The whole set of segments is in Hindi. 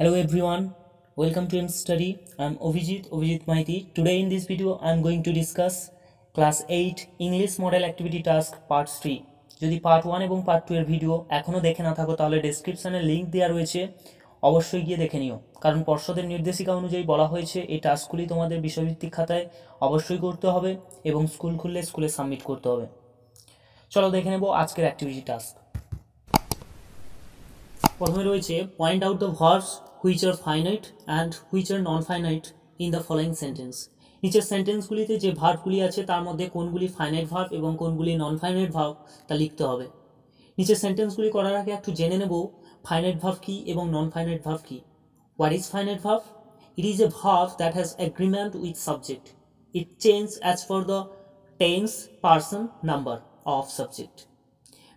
Hello everyone, welcome to M. Study. I am Abhijit Maity. Today in this video I am going to discuss class 8 English Model Activity Task Part 3. যদি Part 1 এবং Part 2 এর ভিডিও এখনো দেখে না থাকো তাহলে ডেসক্রিপশনে লিংক দেয়া রয়েছে, অবশ্যই গিয়ে দেখে নিও। কারণ পর্ষদের নির্দেশিকা অনুযায়ী বলা হয়েছে এই টাস্কগুলি তোমাদের বিষয়ভিত্তিক খাতায় অবশ্যই করতে হবে এবং স্কুল খুললে স্কুলে সাবমিট করতে হবে। চলো দেখে নেব আজকের অ্যাক্টিভিটি টাস্ক। প্রথমে রয়েছে point out the verbs which are finite and which are non-finite in the following sentence. नीचे सेंटेंसगुलिते जे भार्बगुली आछे तार मध्ये कोनगुली फाइनाइट भार्ब एबं कोनगुली नन फाइनाइट भार्ब ता लिखते हबे। नीचे सेंटेंसगुली करार आगे एकटु जेने नेब फाइनाइट भार्ब की एबं नन फाइनाइट भार्ब की। What is finite verb? It is a verb that has agreement with subject. It changes as per the tense, person, number of subject.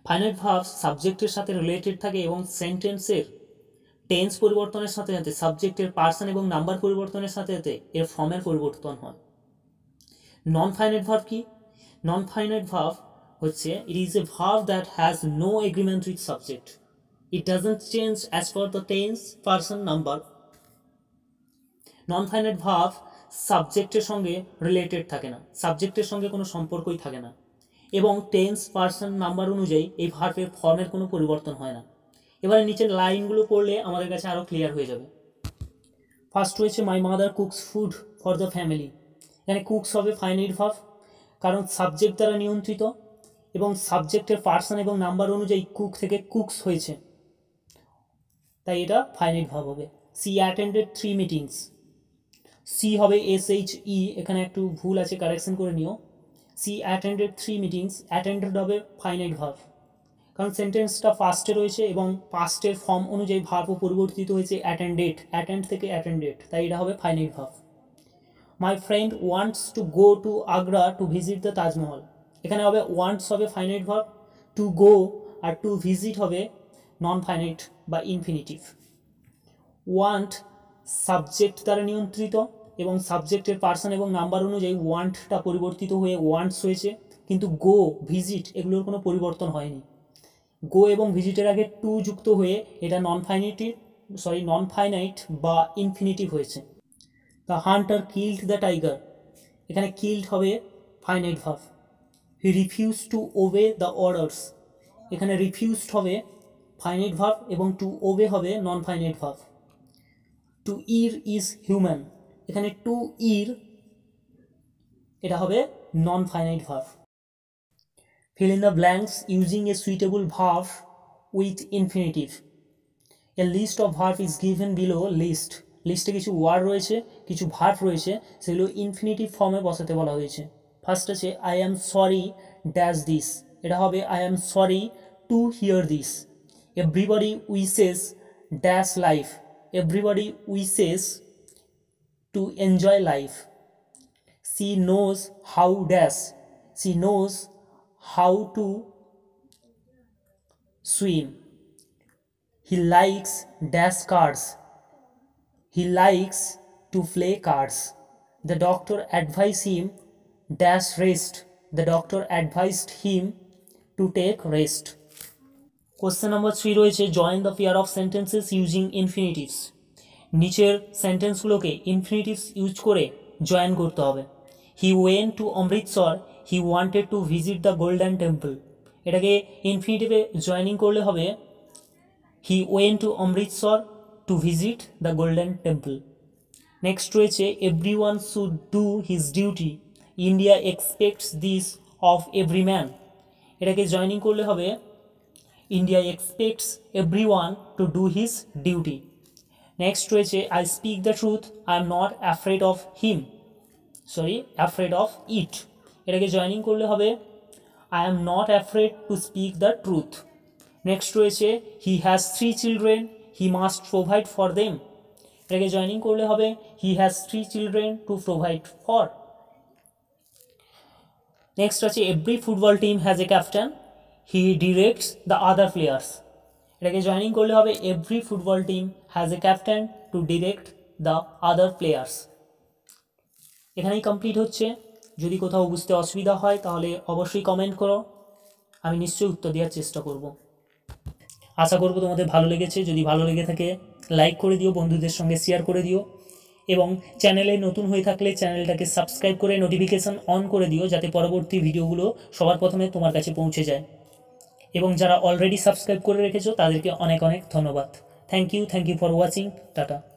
Finite verbs সাবজেক্টের সাথে রিলেটেড থাকে এবং সেন্টেন্সের टेंस परिवर्तन साथे साथे सबजेक्टर पार्सन और नम्बर परिवर्तन साथे साथे एर फर्मेर परिवर्तन हय। नन फाइनाइट भार्ब की? नन फाइनाइट भार्ब होच्छे it is a verb that has no agreement with subject. It doesn't change as per the tense, person, number. Non finite verb सबजेक्टर संगे रिलेटेड थाके ना, सबजेक्टर संगे कोनो सम्पर्कई थाके ना एबं टेंस, पार्सन, नम्बर अनुयायी एई भार्बेर फर्मेर कोनो परिवर्तन हय ना। एबारे नीचे लाइनगुलो पढ़ले आमादेर काछे आरो क्लियर हो जाबे। फार्स्ट होच्छे my mother cooks food for the family, एखाने कुक्स हबे फाइनाइट भार्ब कारण सबजेक्ट द्वारा नियंत्रित एबं सबजेक्टेर पार्सन एबं नम्बर अनुयायी कुक थेके कुक्स होयेछे ताई एटा फाइनाइट भार्ब हबे। सी अटेंडेड 3 मिटिंग्स। सी हबे एस एच इ, एखाने एकटु भूल आछे कारेक्शन करे निओ। सी अटेंडेड 3 मिटिंग्स, अटेंडेड हबे फाइनाइट भार्ब कारण सेंटेंसटा पास्टे रयेछे एबं पास्टेर फर्म अनुयायी भार्ब परिवर्तित हयेछे अटेंडेड, अटेंड थेके अटेंडेड ताई एटा हबे finite verb. My friend wants to go to Agra to visit the Taj Mahal, एखाने हबे वांट्स हबे फाइनाइट भार्ब, टू गो और टू भिजिट हबे नन फाइनाइट बा इनफिनिटिव। वांट सबजेक्ट द्वारा नियंत्रित एबं सबजेक्टेर पार्सन एबं नम्बर अनुयायी वांटटा परिवर्तित हये वांट्स हयेछे किन्तु गो, भिजिट एगुलोर कोनो परिवर्तन हयनि। गो एवं भिजिटर आगे टू जुक्त हुए एटा नन फाइनाइट बा इनफिनिटिव होयेछे। The hunter killed the tiger, एखाने किल्ड हबे finite verb. He refuse to obey the orders, एखाने रिफ्यूज हबे फाइनाइट भार्ब एवं टू ओबे हबे non finite verb. To err is human, एखाने टू ईर एटा हबे non finite verb. Fill in the blanks using a suitable verb with infinitive. A list of verb is given below list. List e kichu word royeche, kichu verb royeche, সেগুলো infinitive form e বসাতে বলা হয়েছে। First আছে I am sorry dash this, এটা হবে I am sorry to hear this. Everybody wishes dash life, everybody wishes to enjoy life. She knows how dash, she knows how to swim. He likes dash cards, he likes to play cards. The doctor advised him dash rest, the doctor advised him to take rest. Question number 3 রয়েছে join the pair of sentences using infinitives. নিচের সেন্টেন্স গুলোকে ইনফিনিটিভস ইউজ করে জয়েন করতে হবে। He went to Amritsar, he wanted to visit the golden temple. এটাকে ইনফিনিটিভে জয়েনিং করলে হবে he went to Amritsar to visit the golden temple. Next রয়েছে everyone should do his duty, India expects this of every man. এটাকে জয়েনিং করলে হবে India expects everyone to do his duty. Next রয়েছে I speak the truth, I am not afraid of him, sorry afraid of it. এটাকে জয়েনিং করলে হবে I am not afraid to speak the truth. Next রয়েছে he has 3 children, he must provide for them. এটাকে জয়েনিং করলে হবে he has 3 children to provide for. Next আছে every football team has a captain, he directs the other players. এটাকে জয়েনিং করলে হবে every football team has a captain to direct the other players. এখানেই কমপ্লিট হচ্ছে। যদি কোথাও বুঝতে অসুবিধা হয় তাহলে অবশ্যই কমেন্ট করো, আমি নিশ্চয়ই উত্তর দেওয়ার চেষ্টা করব। আশা করব তোমাদের ভালো লেগেছে। যদি ভালো লেগে থাকে लाइक कर दिओ, बंधुदेर संगे शेयर कर दिओ एवं चैनले नतून हये थाकले चैनलटाके सबस्क्राइब करे नोटिफिकेशन अन करे दिओ जाते परबर्ती भिडियोगुलो सबार प्रथमे तोमार काछे पौंछे जाय एवं जारा अलरेडी सबस्क्राइब करे रेखेछो तादेरके अनेक अनेक धन्यवाद। Thank you for watching. Tata.